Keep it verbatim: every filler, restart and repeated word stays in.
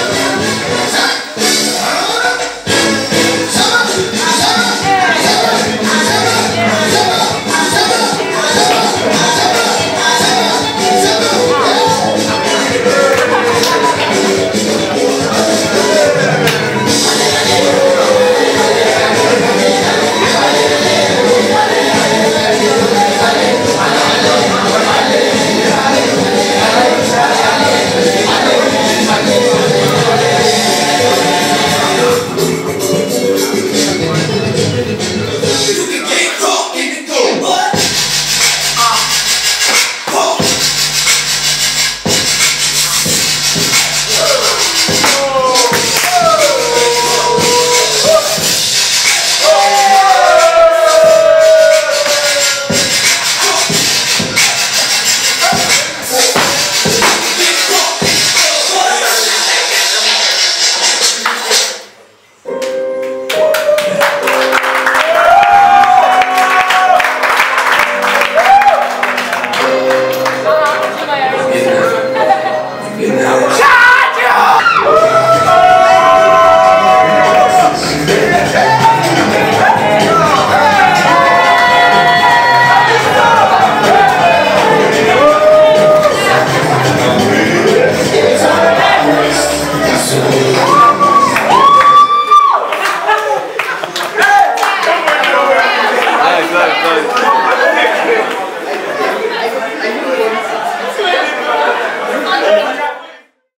Подвинь.